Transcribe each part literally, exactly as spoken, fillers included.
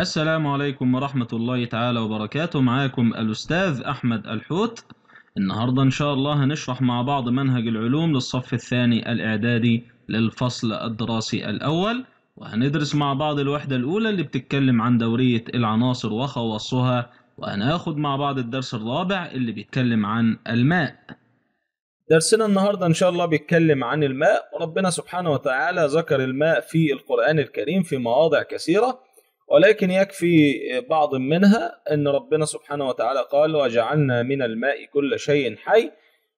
السلام عليكم ورحمة الله تعالى وبركاته. معاكم الأستاذ أحمد الحوت. النهاردة إن شاء الله هنشرح مع بعض منهج العلوم للصف الثاني الإعدادي للفصل الدراسي الأول، وهندرس مع بعض الوحدة الأولى اللي بتتكلم عن دورية العناصر وخواصها، وهناخد مع بعض الدرس الرابع اللي بيتكلم عن الماء. درسنا النهاردة إن شاء الله بيتكلم عن الماء. ربنا سبحانه وتعالى ذكر الماء في القرآن الكريم في مواضع كثيرة، ولكن يكفي بعض منها أن ربنا سبحانه وتعالى قال وجعلنا من الماء كل شيء حي،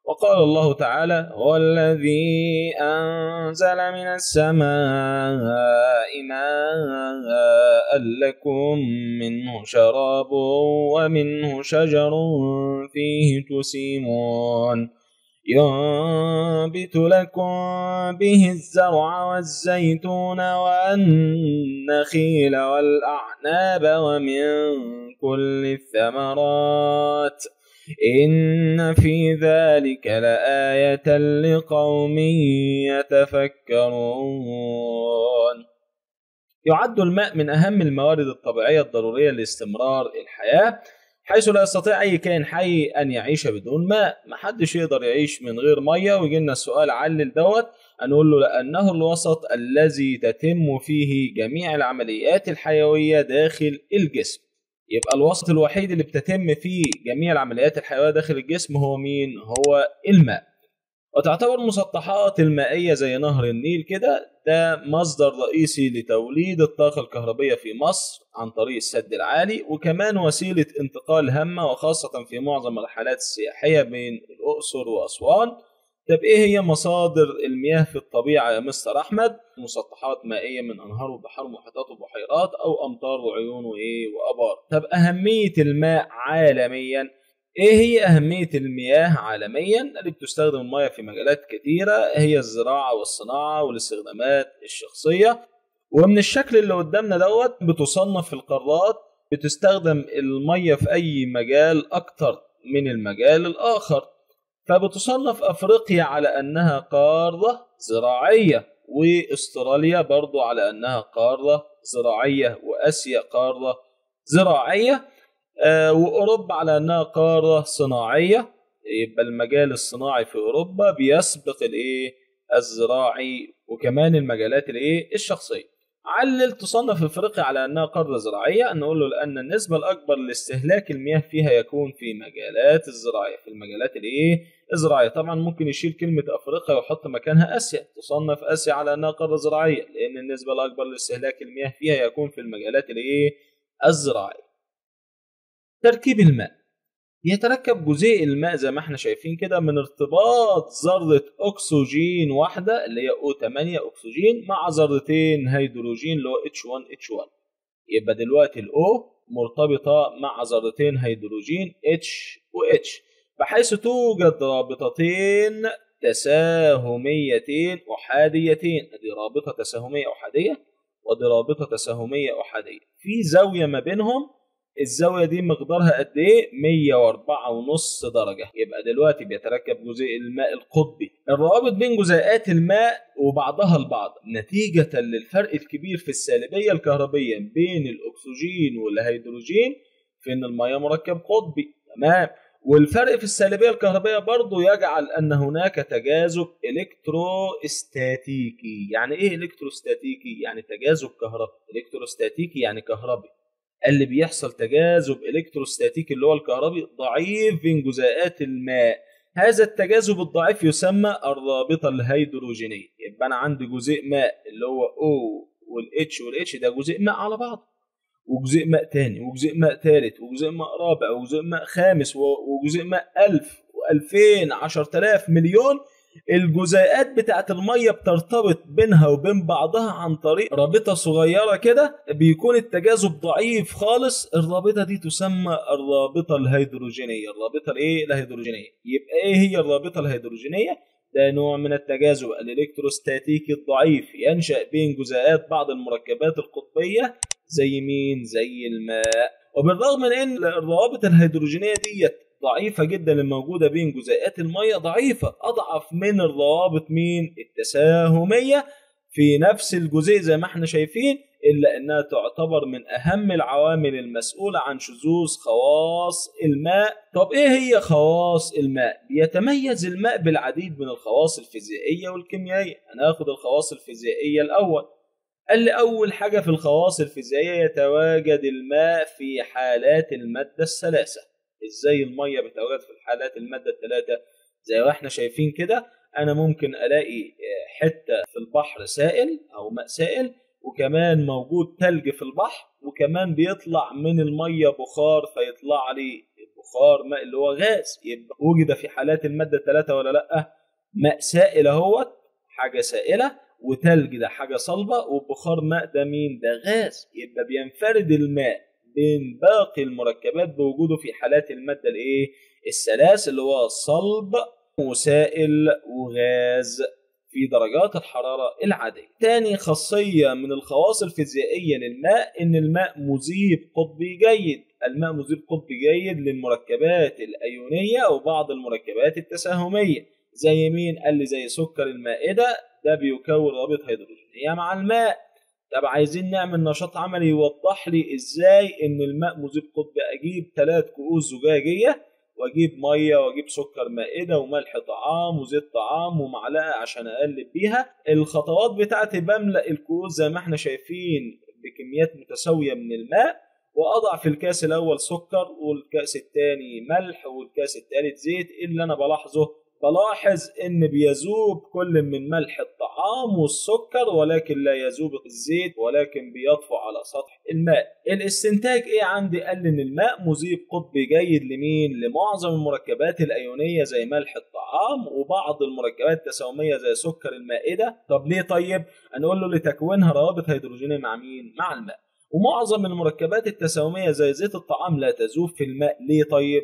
وقال الله تعالى هو الذي أنزل من السماء ماء لكم منه شراب ومنه شجر فيه تسيمون ينبت لكم به الزرع والزيتون والنخيل والأعناب ومن كل الثمرات إن في ذلك لآية لقوم يتفكرون. يعد الماء من أهم الموارد الطبيعية الضرورية لاستمرار الحياة، حيث لا يستطيع أي كائن حي أن يعيش بدون ماء. محدش يقدر يعيش من غير مية. ويجي لنا السؤال علل دوت، هنقول له لأنه الوسط الذي تتم فيه جميع العمليات الحيوية داخل الجسم. يبقى الوسط الوحيد اللي بتتم فيه جميع العمليات الحيوية داخل الجسم هو مين؟ هو الماء. وتعتبر المسطحات المائية زي نهر النيل كده ده مصدر رئيسي لتوليد الطاقة الكهربية في مصر عن طريق السد العالي، وكمان وسيلة انتقال هامة، وخاصة في معظم الرحلات السياحية بين الأقصر وأسوان. طب إيه هي مصادر المياه في الطبيعة يا مستر أحمد؟ مسطحات مائية من أنهار وبحار ومحيطات وبحيرات أو أمطار وعيون وإيه وأبار. طب أهمية الماء عالميا، ايه هي اهمية المياه عالميا؟ اللي بتستخدم المياه في مجالات كتيرة هي الزراعة والصناعة والاستخدامات الشخصية. ومن الشكل اللي قدامنا دوت بتصنف القارات، بتستخدم المياه في اي مجال اكتر من المجال الاخر. فبتصنف افريقيا على انها قارة زراعية، واستراليا برضو على انها قارة زراعية، واسيا قارة زراعية، وأوروبا على أنها قارة صناعية. يبقى المجال الصناعي في أوروبا بيسبق الإيه الزراعي، وكمان المجالات الإيه الشخصية. علل تصنف أفريقيا على أنها قارة زراعية، نقول له لأن النسبة الأكبر لاستهلاك المياه فيها يكون في مجالات الزراعية، في المجالات الإيه الزراعية. طبعا ممكن يشيل كلمة أفريقيا ويحط مكانها آسيا. تصنف آسيا على أنها قارة زراعية لأن النسبة الأكبر لاستهلاك المياه فيها يكون في المجالات الإيه الزراعية. تركيب الماء، يتركب جزيء الماء زي ما احنا شايفين كده من ارتباط ذرة أكسجين واحدة اللي هي أو ثمانية أكسجين مع ذرتين هيدروجين اللي هو إتش واحد إتش واحد. يبقى دلوقتي الأو مرتبطة مع ذرتين هيدروجين H و H، بحيث توجد رابطتين تساهميتين أحاديتين. دي رابطة تساهمية أحادية ودي رابطة تساهمية أحادية، في زاوية ما بينهم. الزاوية دي مقدارها قد ايه؟ مية وأربعة فاصلة خمسة درجة. يبقى دلوقتي بيتركب جزيء الماء القطبي. الروابط بين جزيئات الماء وبعضها البعض نتيجة للفرق الكبير في السالبية الكهربية بين الأكسجين والهيدروجين، في ان المياه مركب قطبي، تمام؟ والفرق في السالبية الكهربية برضو يجعل ان هناك تجاذب الكتروستاتيكي. يعني ايه الكتروستاتيكي؟ يعني تجاذب كهربي. الكتروستاتيكي يعني كهربي. اللي بيحصل تجاذب الكتروستاتيكي اللي هو الكهربي ضعيف بين جزيئات الماء. هذا التجاذب الضعيف يسمى الرابطه الهيدروجينيه. يبقى انا عندي جزيء ماء اللي هو O والH والH ده جزيء ماء على بعض، وجزيء ماء تاني وجزيء ماء ثالث وجزيء ماء رابع وجزيء ماء خامس وجزيء ماء ألف وألفين عشرة آلاف مليون. الجزيئات بتاعت المية بترتبط بينها وبين بعضها عن طريق رابطة صغيرة كده، بيكون التجاذب ضعيف خالص. الرابطة دي تسمى الرابطة الهيدروجينية. الرابطة الايه الهيدروجينية. يبقى ايه هي الرابطة الهيدروجينية؟ ده نوع من التجاذب الالكتروستاتيكي الضعيف ينشأ بين جزيئات بعض المركبات القطبية زي مين؟ زي الماء. وبالرغم من ان الروابط الهيدروجينية ديت ضعيفة جدا الموجودة بين جزيئات المية، ضعيفة أضعف من الروابط مين؟ التساهمية في نفس الجزيء زي ما احنا شايفين. إلا أنها تعتبر من أهم العوامل المسؤولة عن شذوذ خواص الماء. طب إيه هي خواص الماء؟ بيتميز الماء بالعديد من الخواص الفيزيائية والكيميائية. هناخد الخواص الفيزيائية الأول. قال لي أول حاجة في الخواص الفيزيائية يتواجد الماء في حالات المادة الثلاثة. إزاي المية بتواجد في حالات المادة الثلاثة؟ زي ما احنا شايفين كده، أنا ممكن ألاقي حتة في البحر سائل أو ماء سائل، وكمان موجود تلج في البحر، وكمان بيطلع من المية بخار، فيطلع لي البخار ماء اللي هو غاز. يبقى وجد في حالات المادة الثلاثة ولا لأ؟ ماء سائل اهوت، حاجة سائلة، وتلج ده حاجة صلبة، وبخار ماء ده مين؟ ده غاز. يبقى بينفرد الماء بين باقي المركبات بوجوده في حالات المادة الايه؟ الثلاث، اللي هو صلب وسائل وغاز، في درجات الحرارة العادية. تاني خاصية من الخواص الفيزيائية للماء إن الماء مذيب قطبي جيد. الماء مذيب قطبي جيد للمركبات الأيونية وبعض المركبات التساهمية. زي مين؟ قال لي زي سكر المائدة، ده بيكون رابط هيدروجينية مع الماء. طب عايزين نعمل نشاط عملي يوضح لي إزاي إن الماء مذيب قطبي. أجيب ثلاث كؤوس زجاجية واجيب ميه واجيب سكر مائده وملح طعام وزيت طعام ومعلقه عشان اقلب بيها. الخطوات بتاعتي بملا الكؤوس زي ما احنا شايفين بكميات متساويه من الماء، واضع في الكاس الاول سكر، والكاس الثاني ملح، والكاس الثالث زيت. اللي انا بلاحظه بلاحظ ان بيذوب كل من ملح الطعام والسكر، ولكن لا يذوب الزيت، ولكن بيطفو على سطح الماء. الاستنتاج ايه عندي؟ قال لي ان الماء مذيب قطبي جيد لمين؟ لمعظم المركبات الايونيه زي ملح الطعام، وبعض المركبات التساهميه زي سكر المائده. طب ليه؟ طيب هنقول له لتكوينها روابط هيدروجينيه مع مين؟ مع الماء. ومعظم المركبات التساهميه زي زيت الطعام لا تذوب في الماء. ليه؟ طيب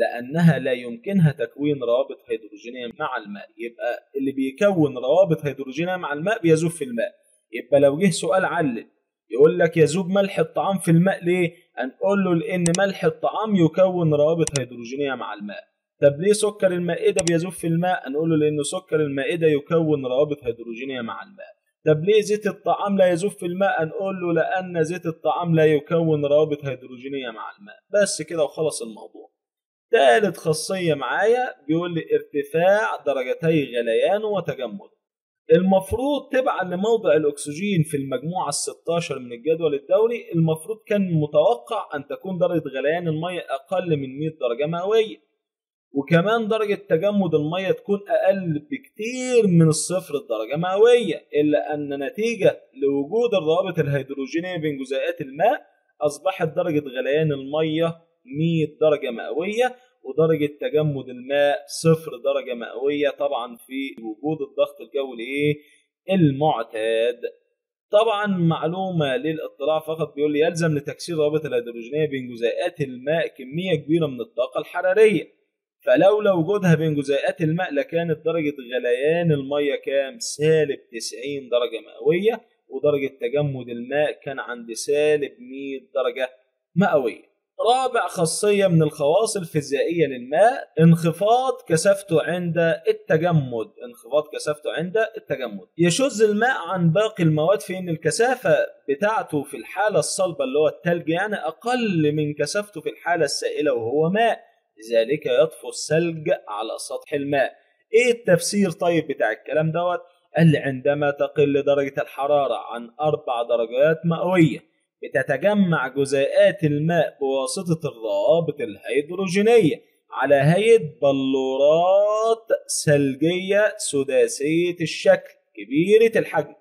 لأنها لا يمكنها تكوين روابط هيدروجينية مع الماء. يبقى اللي بيكون روابط هيدروجينية مع الماء بيذوب في الماء. يبقى لو جه سؤال علل يقول لك يذوب ملح الطعام في الماء ليه؟ هنقول له لأن ملح الطعام يكون روابط هيدروجينية مع الماء. طب ليه سكر المائدة بيذوب في الماء؟ هنقول له لأن سكر المائدة يكون روابط هيدروجينية مع الماء. طب ليه زيت الطعام لا يذوب في الماء؟ هنقول له لأن زيت الطعام لا يكون روابط هيدروجينية مع الماء. بس كده وخلص الموضوع. ثالث خاصية معايا بيقول لي ارتفاع درجتي غليان وتجمد. المفروض تبعا لموضع الأكسجين في المجموعة الستاشر من الجدول الدوري، المفروض كان متوقع أن تكون درجة غليان المية أقل من مية درجة مئوية، وكمان درجة تجمد المية تكون أقل بكتير من الصفر الدرجة مئوية، إلا أن نتيجة لوجود الروابط الهيدروجينية بين جزيئات الماء أصبحت درجة غليان المية مية درجة مئوية ودرجة تجمد الماء صفر درجة مئوية، طبعا في وجود الضغط الجوي ايه المعتاد. طبعا معلومة للاطلاع فقط، بيقول لي يلزم لتكسير روابط الهيدروجينية بين جزيئات الماء كمية كبيرة من الطاقة الحرارية، فلولا وجودها بين جزيئات الماء لكانت درجة غليان المية كام؟ سالب تسعين درجة مئوية، ودرجة تجمد الماء كان عند سالب مية درجة مئوية. رابع خاصية من الخواص الفيزيائية للماء انخفاض كثافته عند التجمد. انخفاض كثافته عند التجمد يشذ الماء عن باقي المواد في ان الكثافة بتاعته في الحالة الصلبة اللي هو التلج يعني اقل من كثافته في الحالة السائلة وهو ماء، لذلك يطفو الثلج على سطح الماء. ايه التفسير طيب بتاع الكلام دوت؟ قال لي عندما تقل درجة الحرارة عن اربع درجات مئوية بتتجمع جزيئات الماء بواسطة الروابط الهيدروجينية على هيئة بلورات ثلجية سداسية الشكل كبيرة الحجم،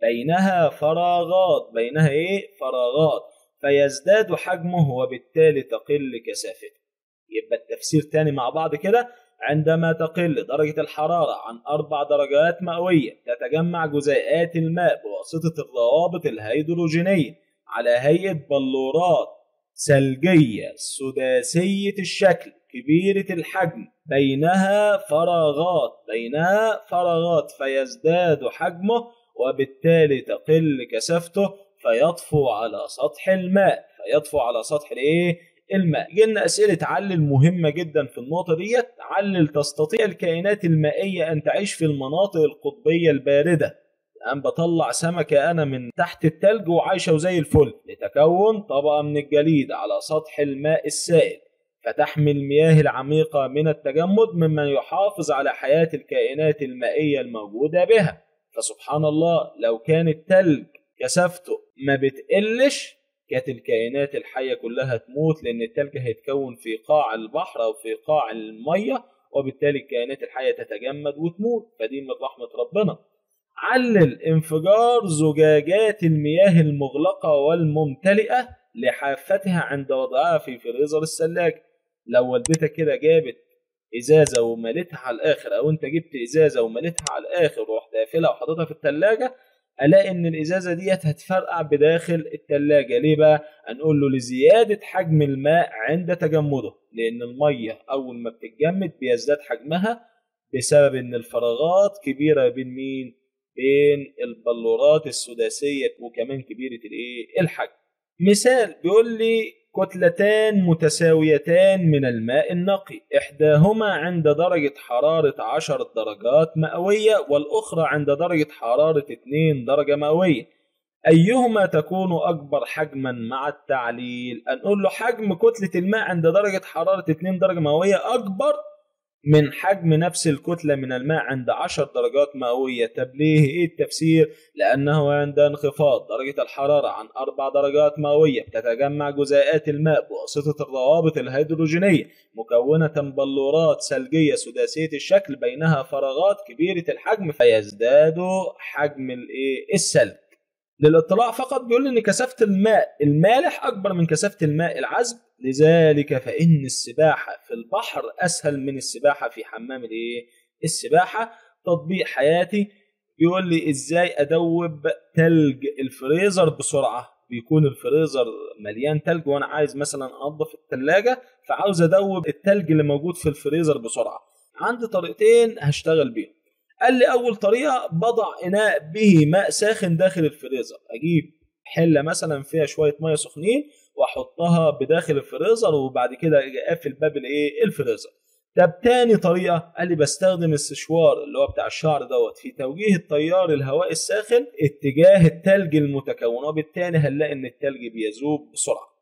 بينها فراغات، بينها ايه؟ فراغات، فيزداد حجمه وبالتالي تقل كثافته. يبقى التفسير تاني مع بعض كده، عندما تقل درجة الحرارة عن أربع درجات مئوية تتجمع جزيئات الماء بواسطة الروابط الهيدروجينية على هيئة بلورات ثلجية سداسية الشكل كبيرة الحجم، بينها فراغات، بينها فراغات، فيزداد حجمه وبالتالي تقل كثافته فيطفو على سطح الماء، فيطفو على سطح الايه؟ الماء. جينا أسئلة تعلل مهمة جدا في النقطة ديت، تعلل تستطيع الكائنات المائية أن تعيش في المناطق القطبية الباردة. الآن بطلع سمكة أنا من تحت التلج وعايشة وزي الفل لتكون طبقة من الجليد على سطح الماء السائل فتحمي المياه العميقة من التجمد مما يحافظ على حياة الكائنات المائية الموجودة بها. فسبحان الله لو كان التلج كثافته ما بتقلش كانت الكائنات الحية كلها تموت، لأن التلج هيتكون في قاع البحر أو في قاع المية وبالتالي الكائنات الحية تتجمد وتموت، فدي من رحمة ربنا. علل انفجار زجاجات المياه المغلقة والممتلئة لحافتها عند وضعها في فريزر الثلاجة. لو والدتك كده جابت إزازة وملتها على الآخر أو أنت جبت إزازة وملتها على الآخر ورحت قافلها وحطيتها في الثلاجة، ألاقي إن الإزازة ديت هتفرقع بداخل التلاجة. ليه بقى؟ هنقول له لزيادة حجم الماء عند تجمده، لأن المية أول ما بتتجمد بيزداد حجمها بسبب إن الفراغات كبيرة بين مين؟ بين البلورات السداسية وكمان كبيرة الإيه؟ الحجم. مثال بيقول لي كتلتان متساويتان من الماء النقي، إحداهما عند درجة حرارة عشر درجات مئوية والأخرى عند درجة حرارة اثنين درجة مئوية، أيهما تكون أكبر حجما مع التعليل؟ هنقول له حجم كتلة الماء عند درجة حرارة اثنين درجة مئوية أكبر من حجم نفس الكتلة من الماء عند عشر درجات مئوية. طب ليه؟ ايه التفسير؟ لأنه عند انخفاض درجة الحرارة عن أربع درجات مئوية بتتجمع جزيئات الماء بواسطة الروابط الهيدروجينية مكونة من بلورات ثلجية سداسية الشكل بينها فراغات كبيرة الحجم فيزداد حجم السلج. للاطلاع فقط بيقول ان كثافة الماء المالح اكبر من كثافة الماء العذب، لذلك فان السباحة في البحر اسهل من السباحة في حمام الايه؟ السباحة. تطبيق حياتي بيقول لي ازاي ادوب تلج الفريزر بسرعة. بيكون الفريزر مليان تلج وانا عايز مثلا انضف التلاجة فعاوز ادوب التلج اللي موجود في الفريزر بسرعة. عندي طريقتين هشتغل بيهم. قال لي أول طريقة بضع إناء به ماء ساخن داخل الفريزر، أجيب حلة مثلا فيها شوية مية سخنين وأحطها بداخل الفريزر وبعد كده أقفل باب الإيه؟ الفريزر. طب تاني طريقة قال لي بستخدم السشوار اللي هو بتاع الشعر دوت في توجيه التيار الهواء الساخن اتجاه التلج المتكون وبالتالي هنلاقي إن التلج بيذوب بسرعة.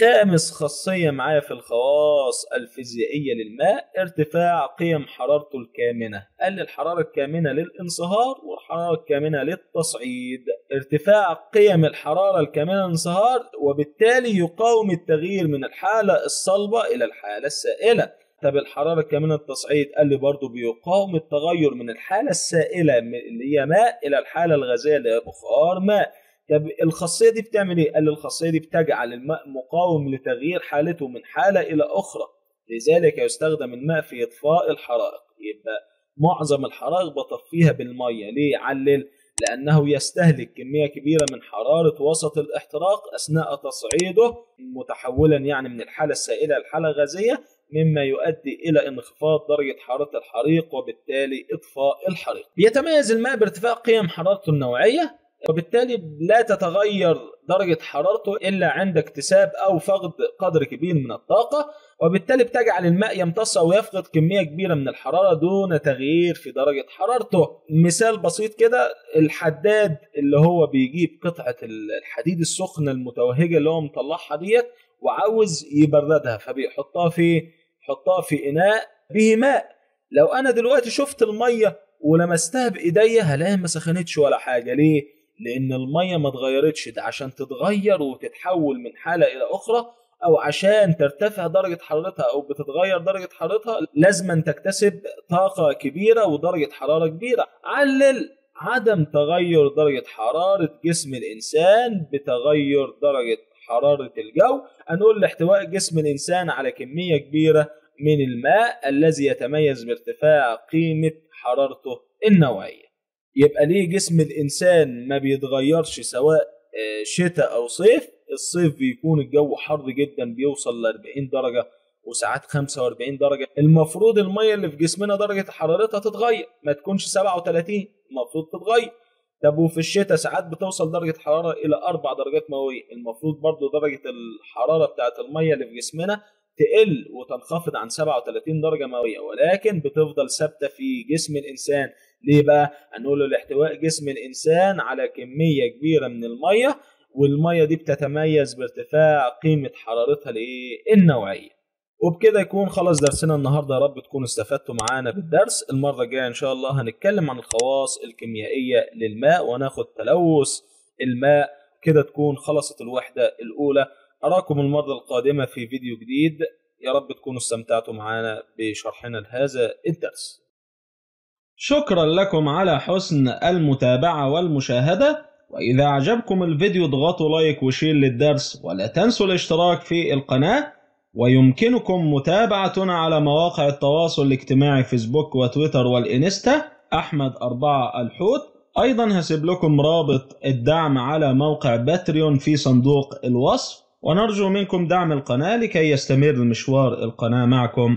خامس خاصية معايا في الخواص الفيزيائية للماء ارتفاع قيم حرارته الكامنة. قال الحرارة الكامنة للانصهار والحرارة الكامنة للتصعيد. ارتفاع قيم الحرارة الكامنة للانصهار وبالتالي يقاوم التغيير من الحالة الصلبة إلى الحالة السائلة. طب الحرارة الكامنة للتصعيد قال لي برضه بيقاوم التغير من الحالة السائلة اللي هي ماء إلى الحالة الغازية اللي هي بخار ماء. طب الخاصية دي بتعمل ايه؟ قال لي الخاصية دي بتجعل الماء مقاوم لتغيير حالته من حالة إلى أخرى، لذلك يستخدم الماء في إطفاء الحرائق. يبقى معظم الحرائق بطفيها بالمية، ليه؟ علل لأنه يستهلك كمية كبيرة من حرارة وسط الاحتراق أثناء تصعيده متحولا يعني من الحالة السائلة للحالة الغازية مما يؤدي إلى انخفاض درجة حرارة الحريق وبالتالي إطفاء الحريق. يتميز الماء بارتفاع قيم حرارته النوعية وبالتالي لا تتغير درجة حرارته إلا عند اكتساب أو فقد قدر كبير من الطاقة وبالتالي بتجعل الماء يمتص أو يفقد كمية كبيرة من الحرارة دون تغيير في درجة حرارته. مثال بسيط كده، الحداد اللي هو بيجيب قطعة الحديد السخنة المتوهجة اللي هو مطلعها ديت وعاوز يبردها فبيحطها في حطها في إناء به ماء. لو أنا دلوقتي شفت المية ولمستها بإيديا هلاقيها ما سخنتش ولا حاجة، ليه؟ لأن المية ما اتغيرتش. ده عشان تتغير وتتحول من حالة إلى أخرى أو عشان ترتفع درجة حرارتها أو بتتغير درجة حرارتها لازم تكتسب طاقة كبيرة ودرجة حرارة كبيرة. علل عدم تغير درجة حرارة جسم الإنسان بتغير درجة حرارة الجو. هنقول لاحتواء جسم الإنسان على كمية كبيرة من الماء الذي يتميز بارتفاع قيمة حرارته النوعية. يبقى ليه جسم الإنسان ما بيتغيرش سواء شتاء أو صيف؟ الصيف بيكون الجو حر جدا بيوصل ل أربعين درجة وساعات خمسة وأربعين درجة، المفروض المية اللي في جسمنا درجة حرارتها تتغير ما تكونش سبعة وثلاثين، المفروض تتغير. طب وفي الشتاء ساعات بتوصل درجة حرارة إلى أربع درجات مئوية، المفروض برضو درجة الحرارة بتاعت المية اللي في جسمنا تقل وتنخفض عن سبعة وثلاثين درجة مئوية، ولكن بتفضل ثابتة في جسم الإنسان. ليه بقى؟ هنقول الاحتواء جسم الإنسان على كمية كبيرة من المية، والمية دي بتتميز بارتفاع قيمة حرارتها النوعية. وبكده يكون خلاص درسنا النهاردة، يا رب تكونوا استفدتوا معانا بالدرس. المرة الجاية إن شاء الله هنتكلم عن الخواص الكيميائية للماء وهناخد تلوث الماء. كده تكون خلصت الوحدة الأولى. أراكم المرة القادمة في فيديو جديد، يا رب تكونوا استمتعتوا معانا بشرحنا لهذا الدرس. شكرا لكم على حسن المتابعة والمشاهدة، وإذا أعجبكم الفيديو اضغطوا لايك وشير للدرس، ولا تنسوا الاشتراك في القناة، ويمكنكم متابعتنا على مواقع التواصل الاجتماعي فيسبوك وتويتر والإنستا أحمد أربعة الحوت. أيضا هسيب لكم رابط الدعم على موقع باتريون في صندوق الوصف، ونرجو منكم دعم القناة لكي يستمر المشوار القناة معكم،